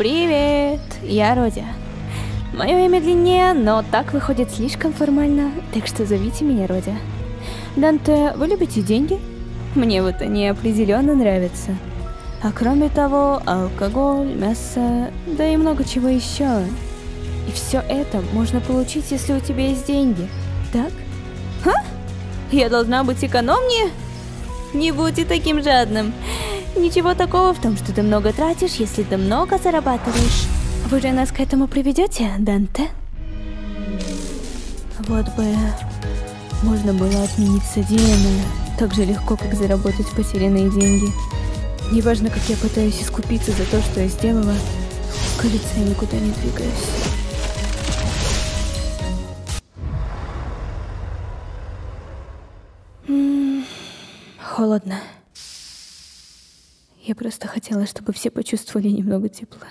Привет, я Родя. Мое имя длиннее, но так выходит слишком формально, так что зовите меня Родя. Данте, вы любите деньги? Мне вот они определенно нравятся. А кроме того, алкоголь, мясо, да и много чего еще. И все это можно получить, если у тебя есть деньги, так? Ха? Я должна быть экономнее? Не будьте таким жадным. Ничего такого в том, что ты много тратишь, если ты много зарабатываешь. Вы же нас к этому приведете, Данте? Вот бы можно было отменить содеянное так же легко, как заработать потерянные деньги. Неважно, как я пытаюсь искупиться за то, что я сделала, кажется, я никуда не двигаюсь. Холодно. Я просто хотела, чтобы все почувствовали немного тепла.